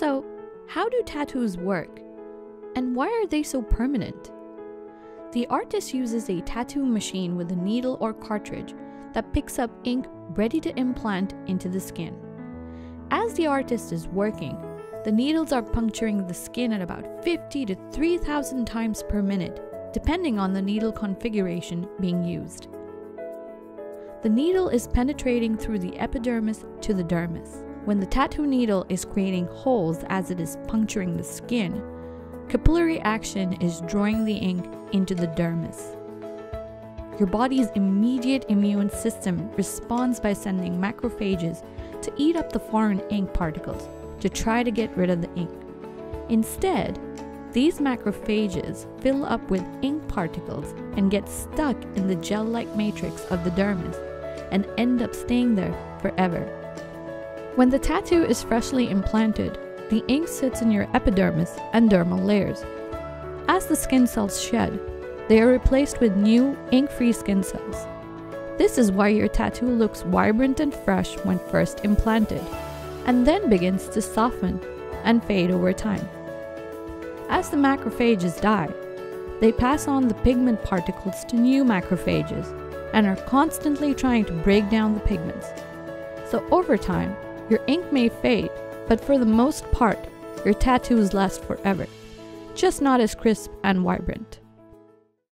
Also, how do tattoos work? And why are they so permanent? The artist uses a tattoo machine with a needle or cartridge that picks up ink ready to implant into the skin. As the artist is working, the needles are puncturing the skin at about 50 to 3,000 times per minute, depending on the needle configuration being used. The needle is penetrating through the epidermis to the dermis. When the tattoo needle is creating holes as it is puncturing the skin, capillary action is drawing the ink into the dermis. Your body's immediate immune system responds by sending macrophages to eat up the foreign ink particles to try to get rid of the ink. Instead, these macrophages fill up with ink particles and get stuck in the gel-like matrix of the dermis and end up staying there forever. When the tattoo is freshly implanted, the ink sits in your epidermis and dermal layers. As the skin cells shed, they are replaced with new ink-free skin cells. This is why your tattoo looks vibrant and fresh when first implanted, and then begins to soften and fade over time. As the macrophages die, they pass on the pigment particles to new macrophages and are constantly trying to break down the pigments. So over time, your ink may fade, but for the most part, your tattoos last forever, just not as crisp and vibrant.